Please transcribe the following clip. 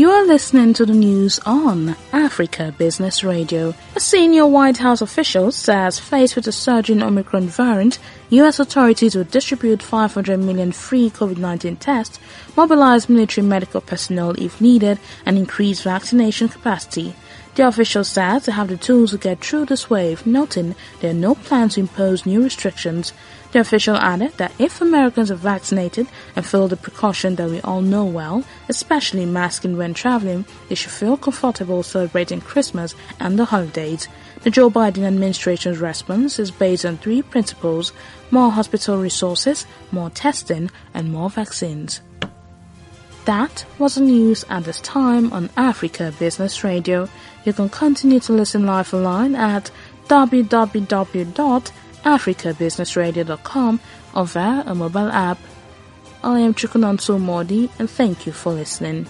You are listening to the news on Africa Business Radio. A senior White House official says faced with a surge in Omicron variant, U.S. authorities will distribute 500 million free COVID-19 tests, mobilize military medical personnel if needed, and increase vaccination capacity. The official said they have the tools to get through this wave, noting there are no plans to impose new restrictions. The official added that if Americans are vaccinated and follow the precaution that we all know well, especially masking when traveling, they should feel comfortable celebrating Christmas and the holidays. The Joe Biden administration's response is based on three principles: more hospital resources, more testing, and more vaccines. That was the news at this time on Africa Business Radio. You can continue to listen live online at www.africabusinessradio.com or via a mobile app. I am Chikunonso Modi, and thank you for listening.